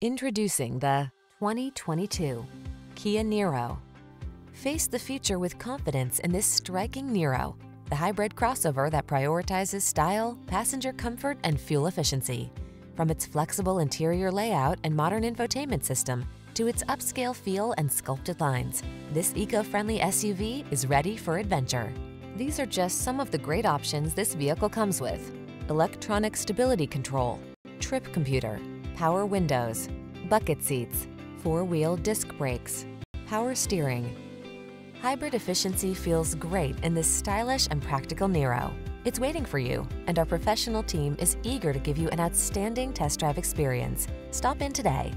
Introducing the 2022 Kia Niro. Face the future with confidence in this striking Niro, the hybrid crossover that prioritizes style, passenger comfort, and fuel efficiency. From its flexible interior layout and modern infotainment system to its upscale feel and sculpted lines, this eco-friendly SUV is ready for adventure. These are just some of the great options this vehicle comes with: electronic stability control, trip computer, power windows, bucket seats, four-wheel disc brakes, power steering. Hybrid efficiency feels great in this stylish and practical Niro. It's waiting for you, and our professional team is eager to give you an outstanding test drive experience. Stop in today.